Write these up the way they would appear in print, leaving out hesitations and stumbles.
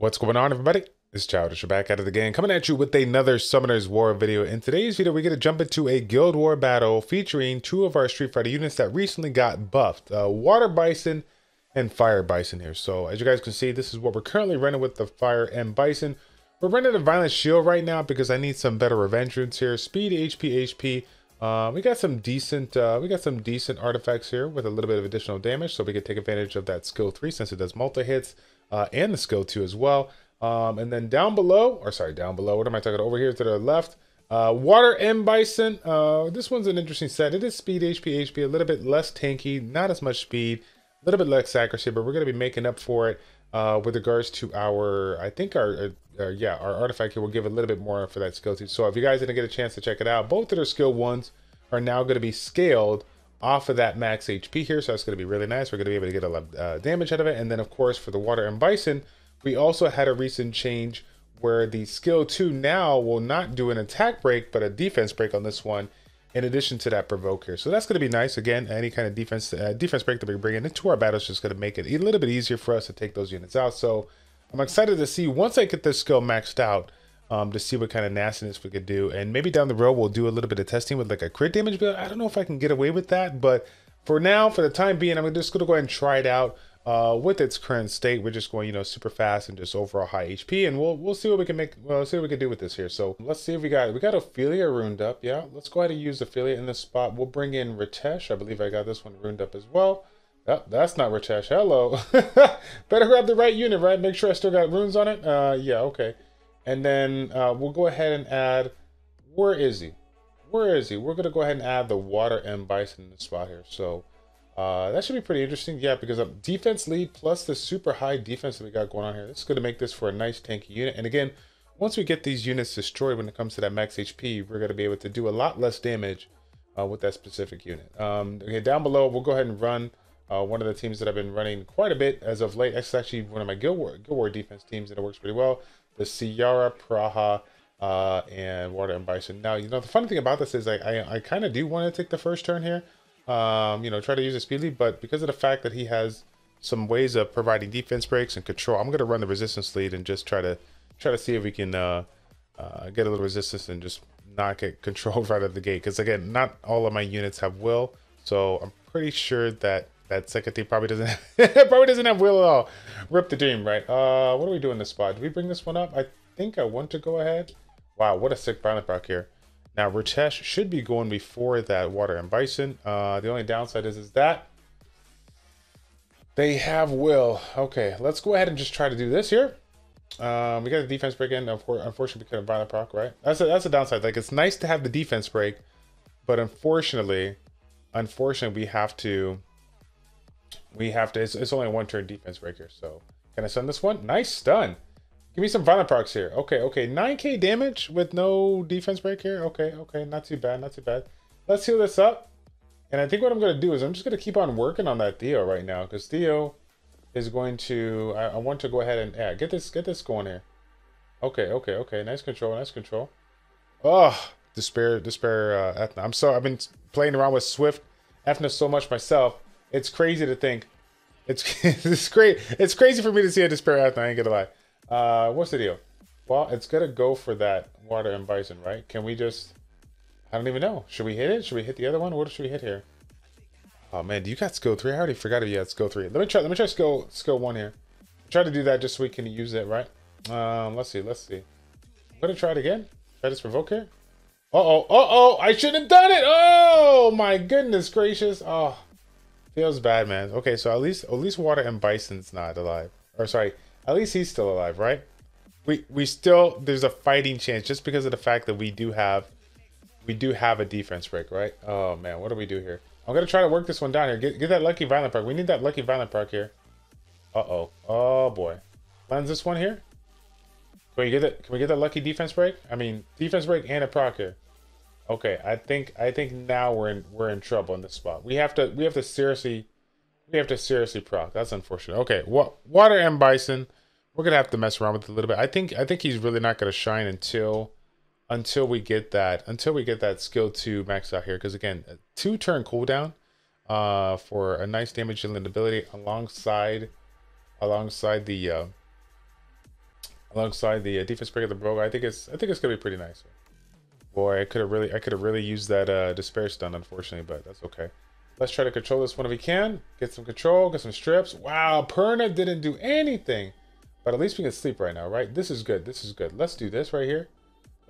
What's going on, everybody? It's Childish. We're back out of the game, coming at you with another Summoner's War video. In today's video, we're going to jump into a Guild War battle featuring two of our Street Fighter units that recently got buffed, Water Bison and Fire Bison here. So as you guys can see, this is what we're currently running with the Fire and Bison. We're running a Violent Shield right now because I need some better revengeance here. Speed, HP. We got some decent artifacts here with a little bit of additional damage, so we can take advantage of that skill 3 since it does multi-hits and the skill 2 as well. And then over here to the left, Water and Bison. This one's an interesting set. It is speed, HP, a little bit less tanky, not as much speed, a little bit less accuracy, but we're going to be making up for it with regards to our, I think our artifact here will give a little bit more for that skill too. So if you guys didn't get a chance to check it out, both of their skill 1s are now going to be scaled off of that max HP here. So that's going to be really nice. We're going to be able to get a lot of damage out of it. And then of course for the Water and Bison, we also had a recent change where the skill 2 now will not do an attack break, but a defense break on this one, in addition to that provoke here. So that's going to be nice. Again, any kind of defense break that we bring into our battle is just going to make it a little bit easier for us to take those units out. So I'm excited to see, once I get this skill maxed out, to see what kind of nastiness we could do. And maybe down the road, we'll do a little bit of testing with like a crit damage build. I don't know if I can get away with that, but for now, for the time being, I'm just going to go ahead and try it out with its current state. We're just going, you know, super fast and just overall high HP, and we'll see what we can make. Well, see what we can do with this here. So let's see if we got Ophelia ruined up. Yeah, let's go ahead and use Ophelia in this spot. We'll bring in Ritesh. I believe I got this one ruined up as well. Oh, that's not Ritesh. Hello. Better grab the right unit, right? Make sure I still got runes on it. Yeah, okay. And then we'll go ahead and add. Where is he? We're gonna go ahead and add the Water and Bison in the spot here. So. That should be pretty interesting, yeah, because of defense lead plus the super high defense that we got going on here. This is going to make this for a nice tanky unit. And again, once we get these units destroyed when it comes to that max HP, we're going to be able to do a lot less damage with that specific unit. Okay, down below, we'll go ahead and run one of the teams that I've been running quite a bit as of late. That's actually one of my Guild War defense teams, and it works pretty well. The Sierra Praha and Water and Bison. Now, you know, the funny thing about this is I kind of do want to take the first turn here. You know, try to use a speed lead, but because of the fact that he has some ways of providing defense breaks and control, I'm going to run the resistance lead and just try to see if we can get a little resistance and just not get controlled right out of the gate. Because again, not all of my units have will, so I'm pretty sure that that second team probably doesn't have will at all. Rip the dream, right? What do we do in this spot? Do we bring this one up? I think I want to go ahead. Wow, what a sick violent proc here. Now, Ritesh should be going before that Water and Bison. The only downside is that they have will. Okay, let's go ahead and just try to do this here. We got the defense break in. Unfortunately, we couldn't violent proc, right? That's a downside. Like, it's nice to have the defense break, but unfortunately, we have to. It's only a one-turn defense break here. So, can I stun this one? Nice stun. Give me some violent procs here. Okay. 9k damage with no defense break here. Okay. Not too bad. Let's heal this up. And I think what I'm going to do is I'm just going to keep on working on that Theo right now, because Theo is going to... I want to go ahead and... Yeah, get this going here. Okay. Nice control. Oh, despair, Ethna. I'm sorry. I've been playing around with Swift Ethna so much myself. It's crazy to think. It's great. It's crazy for me to see a despair Ethna, I ain't going to lie. What's the deal? Well, it's gonna go for that Water and Bison, right? Can we just... I don't even know. Should we hit it? Should we hit the other one? What should we hit here? Oh man, do you got skill 3? I already forgot if you had skill 3. Let me try skill 1 here. Try to do that just so we can use it, right? Let's see. I'm gonna try it again. Try this provoke here. Uh oh, I shouldn't have done it! Oh my goodness gracious. Oh, feels bad, man. Okay, so at least Water and Bison's not alive. Or sorry. At least he's still alive, right? We still, there's a fighting chance just because of the fact that we do have a defense break, right? Oh man, what do we do here? I'm gonna try to work this one down here. Get that lucky violent proc. We need that lucky violent proc here. Oh boy. Lens this one here. Can we get that lucky defense break? I mean defense break and a proc here. Okay, I think now we're in trouble in this spot. We have to seriously proc. That's unfortunate. Okay, Water and Bison. We're gonna have to mess around with it a little bit. I think he's really not gonna shine until we get that skill 2 maxed out here. Because again, a 2-turn cooldown for a nice damage and ability alongside the alongside the defense break of the Brogue. I think it's gonna be pretty nice. Boy, I could have really used that despair stun, unfortunately, but that's okay. Let's try to control this one if we can. Get some control, get some strips. Wow, Perna didn't do anything. But at least we can sleep right now, right? This is good. This is good. Let's do this right here.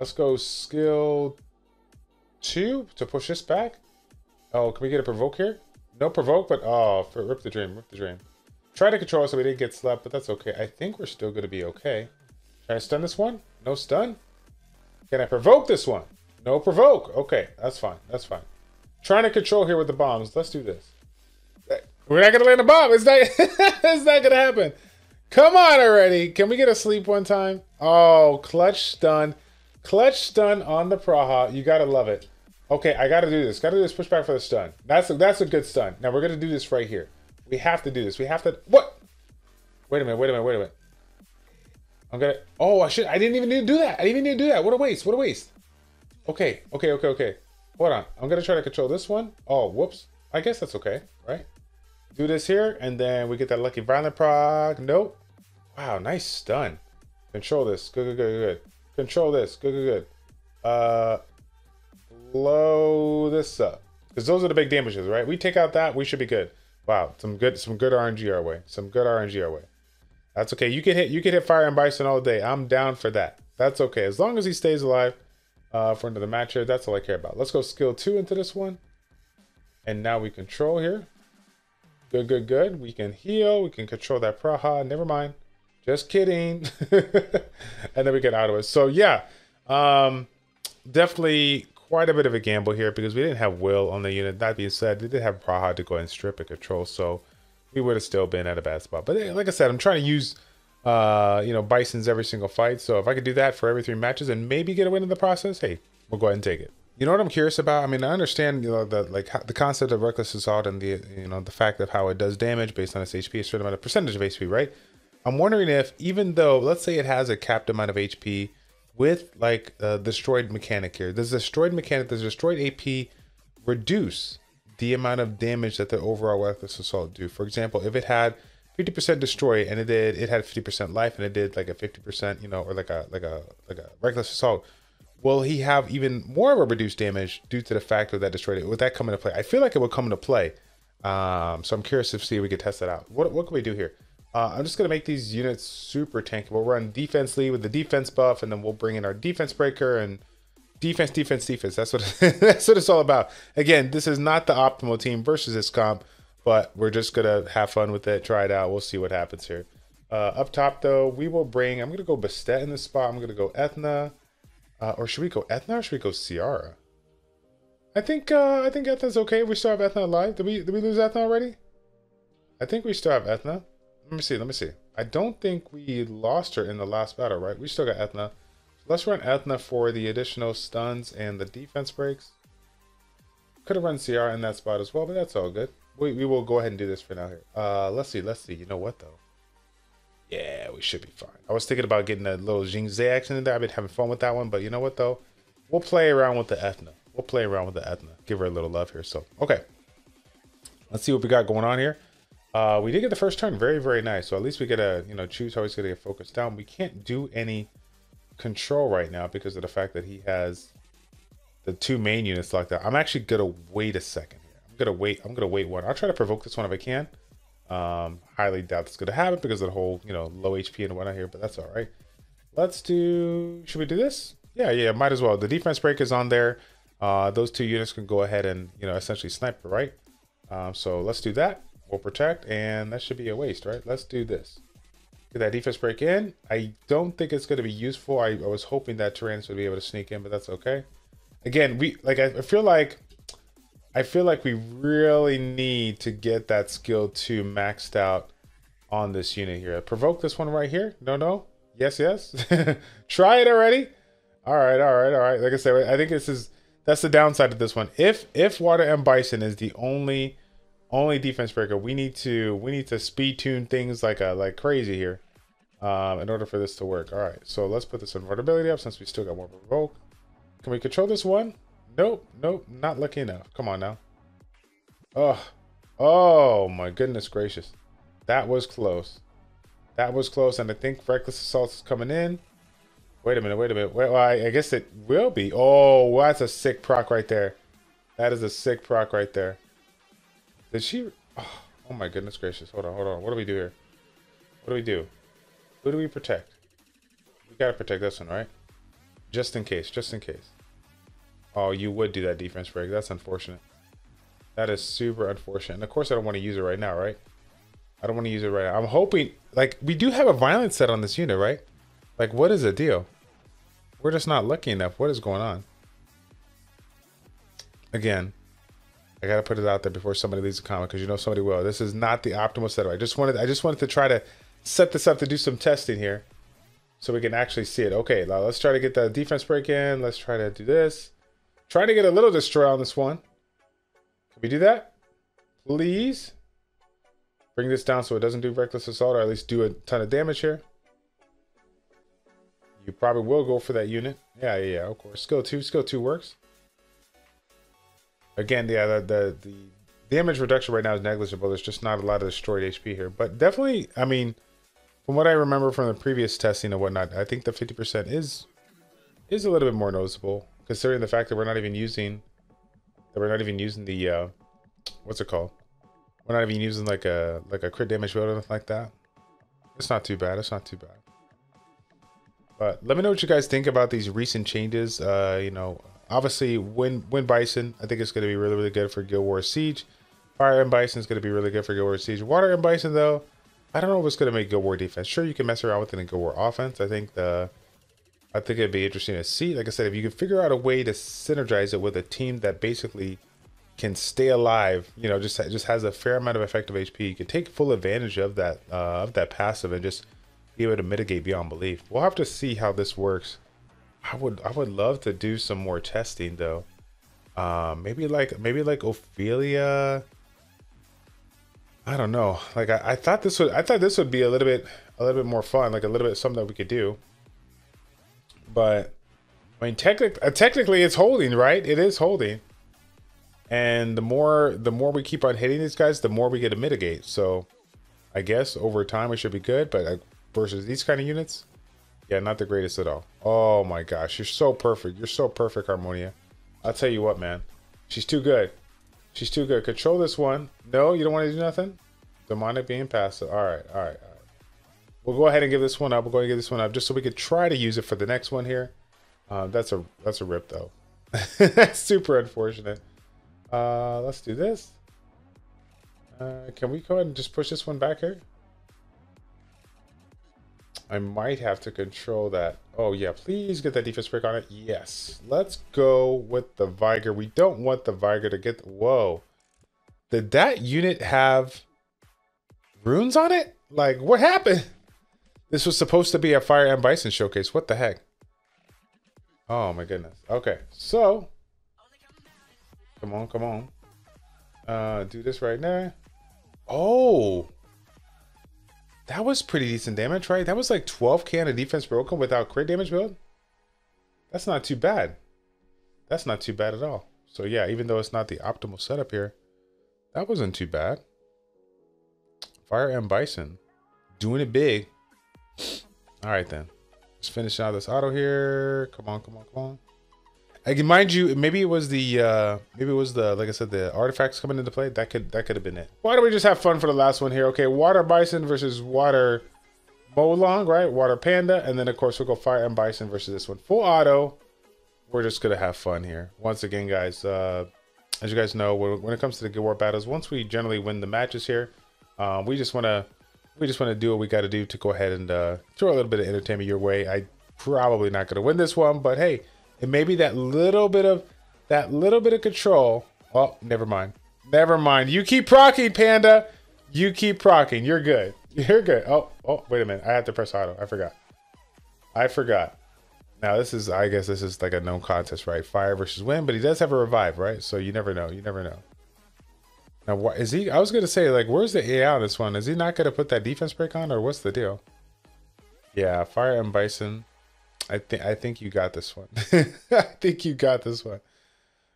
Let's go skill 2 to push this back. Oh, can we get a provoke here? No provoke, but oh, rip the dream, rip the dream. Try to control so we didn't get slapped, but that's okay. I think we're still going to be okay. Try to stun this one. No stun. Can I provoke this one? No provoke. Okay, that's fine. That's fine. Trying to control here with the bombs. Let's do this. We're not going to land a bomb. It's not, it's not going to happen. Come on already. Can we get a sleep one time? Oh, clutch stun. Clutch stun on the Praha. You got to love it. Okay, I got to do this. Got to do this. Push back for the stun. That's a good stun. Now, we're going to do this right here. We have to do this. We have to... What? Wait a minute. Wait a minute. Wait a minute. I'm going to... Oh, I should... I didn't even need to do that. I didn't even need to do that. What a waste. What a waste. Okay. Okay. Okay. Okay. Hold on. I'm going to try to control this one. Oh, whoops. I guess that's okay, right? Do this here, and then we get that lucky violent proc. Nope. Wow, nice stun. Control this. Good, good, good, good. Control this. Good, good, good. Blow this up. Because those are the big damages, right? We take out that, we should be good. Wow, some good RNG our way. Some good RNG our way. That's okay. You can hit Fire and Bison all day. I'm down for that. That's okay. As long as he stays alive. For into the match here, that's all I care about. Let's go skill 2 into this one, and now we control here. Good, good, good. We can heal. We can control that Praha. Never mind. Just kidding. And then we get out of it. So yeah, definitely quite a bit of a gamble here because we didn't have will on the unit. That being said, we did have Praha to go ahead and strip and control, so we would have still been at a bad spot. But like I said, I'm trying to use. You know, Bison's every single fight. So if I could do that for every 3 matches and maybe get a win in the process, hey, we'll go ahead and take it. You know what I'm curious about? I mean, I understand, you know, the concept of Reckless Assault and the, you know, the fact of how it does damage based on its HP, a certain amount of percentage of HP, right? I'm wondering if, even though, let's say it has a capped amount of HP with like destroyed mechanic here, does destroyed mechanic, does destroyed AP reduce the amount of damage that the overall Reckless Assault do? For example, if it had 50% destroy and it had 50% life and it did like a 50%, you know, or like a Reckless Assault, will he have even more of a reduced damage due to the fact that destroyed it? Would that come into play? I feel like it would come into play. So I'm curious to see if we could test that out. What can we do here? I'm just gonna make these units super tanky. We'll run defense lead with the defense buff, and then we'll bring in our defense breaker and defense, defense, defense. That's what it's all about. Again, this is not the optimal team versus this comp, but we're just gonna have fun with it, try it out, we'll see what happens here. Up top though, we will bring, I'm gonna go Bastet in this spot, I'm gonna go Ethna, or should we go Ethna or should we go Sierra? I think Ethna's okay, we still have Ethna alive. Did we lose Ethna already? I think we still have Ethna. Let me see. I don't think we lost her in the last battle, right? We still got Ethna. So let's run Ethna for the additional stuns and the defense breaks. Could have run Sierra in that spot as well, but that's all good. We will go ahead and do this for now here. Let's see. You know what, though? Yeah, we should be fine. I was thinking about getting a little Jin Zay action in there. I've been having fun with that one. But you know what, though? We'll play around with the Ethna. Give her a little love here. So, okay. Let's see what we got going on here. We did get the first turn. Very, very nice. So, at least we get a, you know, choose how he's going to get focused down. We can't do any control right now because of the fact that he has the 2 main units locked out. I'm actually going to wait a second. I'm gonna wait one. I'll try to provoke this one if I can. Highly doubt it's gonna happen because of the whole, you know, low HP and whatnot here, but that's all right. Let's do, should we do this? Yeah, might as well. The defense break is on there. Those 2 units can go ahead and, you know, essentially snipe, right? So let's do that. We'll protect, and that should be a waste, right? Let's do this. Get that defense break in. I don't think it's gonna be useful. I was hoping that Tyrannus would be able to sneak in, but that's okay. Again, I feel like we really need to get that skill 2 maxed out on this unit here. Provoke this one right here. No. Yes. Try it already. All right. Like I said, I think that's the downside of this one. If Water and Bison is the only defense breaker, we need to speed tune things like crazy here in order for this to work. All right. So let's put this invulnerability up since we still got more provoke. Can we control this one? Nope, not lucky enough. Come on now. Oh my goodness gracious. That was close. That was close, and I think Reckless Assault is coming in. Wait a minute. Well, I guess it will be. Oh, well, that's a sick proc right there. That is a sick proc right there. Did she... Oh my goodness gracious. Hold on. What do we do here? What do we do? Who do we protect? We gotta protect this one, right? Just in case. Oh, you would do that defense break. That's unfortunate. That is super unfortunate. And of course, I don't want to use it right now, right? I'm hoping... Like, we do have a violence set on this unit, right? Like, what is the deal? We're just not lucky enough. What is going on? Again, I gotta put it out there before somebody leaves a comment, because you know somebody will. This is not the optimal setup. I just wanted to try to set this up to do some testing here, so we can actually see it. Okay, now let's try to get the defense break in. Let's try to do this. Trying to get a little destroy on this one. Can we do that? Please bring this down so it doesn't do reckless assault, or at least do a ton of damage here. You probably will go for that unit. Yeah, of course. Skill 2 works. Again, yeah, the damage reduction right now is negligible. There's just not a lot of destroyed HP here. But definitely, I mean, from what I remember from the previous testing and whatnot, I think the 50% is a little bit more noticeable, considering the fact that we're not even using the what's it called? We're not even using like a crit damage build or anything like that. It's not too bad. But let me know what you guys think about these recent changes. You know, obviously, Win Bison, I think it's going to be really, really good for Guild Wars Siege. Fire and Bison is going to be really good for Guild Wars Siege. Water and Bison, though, I don't know what's going to make Guild War defense. Sure, you can mess around with it in Guild War offense. I think it'd be interesting to see. Like I said, if you can figure out a way to synergize it with a team that basically can stay alive, you know, just has a fair amount of effective HP, you can take full advantage of that passive and just be able to mitigate beyond belief. We'll have to see how this works. I would love to do some more testing though. Maybe like Ophelia. I don't know. Like I thought this would be a little bit more fun, like a little bit something that we could do. But I mean technically it's holding, right? It is holding. And the more we keep on hitting these guys, the more we get to mitigate. So I guess over time it should be good, but versus these kind of units, yeah, not the greatest at all. Oh my gosh, you're so perfect, Harmonia. I'll tell you what, man, she's too good. Control this one. No, you don't want to do nothing. Demonic being passive. All right, we'll go ahead and give this one up. Just so we could try to use it for the next one here. That's a rip though. That's super unfortunate. Let's do this. Can we go ahead and just push this one back here? I might have to control that. Oh yeah, please get that defense break on it. Yes, let's go with the Viger. We don't want the Viger to get, whoa. Did that unit have runes on it? Like what happened? This was supposed to be a Fire and Bison showcase. What the heck? Oh my goodness. Okay, so come on. Do this right now. Oh. That was pretty decent damage, right? That was like 12k of defense broken without crit damage build. That's not too bad. That's not too bad at all. So yeah, even though it's not the optimal setup here, that wasn't too bad. Fire and Bison, doing it big. All right then, let's finish out this auto here. Come on. Again, mind you, maybe it was the like I said, the artifacts coming into play. That could have been it. Why don't we just have fun for the last one here? Okay, Water Bison versus Water Molong, right? Water Panda, and then of course we'll go Fire and Bison versus this one. Full auto. We're just gonna have fun here. Once again, guys, as you guys know, when it comes to the Guild War battles, once we generally win the matches here, we just wanna do what we gotta do to go ahead and throw a little bit of entertainment your way. I probably not gonna win this one, but hey. And maybe that little bit of control. Oh, never mind. You keep procking, Panda. You keep procking. You're good. Oh, wait a minute. I had to press auto. I forgot. Now I guess this is like a known contest, right? Fire versus Wind, but he does have a revive, right? So you never know. Now what is he? I was gonna say, like, where's the AI on this one? Is he not gonna put that defense break on, or what's the deal? Yeah, Fire and Bison. I think you got this one.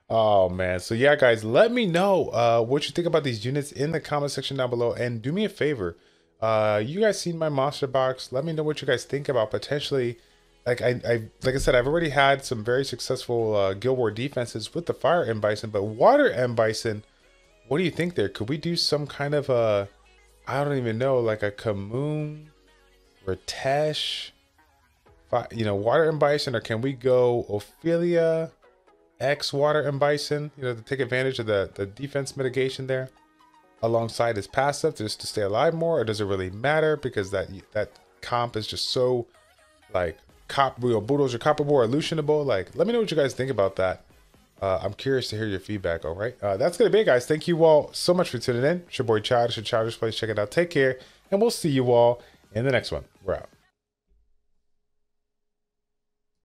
Oh man. So yeah, guys, let me know what you think about these units in the comment section down below, and do me a favor. You guys seen my monster box. Let me know what you guys think about potentially, like I said, I've already had some very successful Guild War defenses with the Fire M Bison, but Water M Bison, what do you think there? Could we do some kind of a, I don't even know, like a Kamoon, Ritesh, you know, Water M Bison, or can we go Ophelia, X Water M Bison, you know, to take advantage of the defense mitigation there? Alongside his passive, just to stay alive more, or does it really matter because that comp is just so like copperable or illusionable? Like, let me know what you guys think about that. I'm curious to hear your feedback. All right, that's gonna be it, guys. Thank you all so much for tuning in. It's your boy Childish at Childish Place. Check it out. Take care, and we'll see you all in the next one. We're out.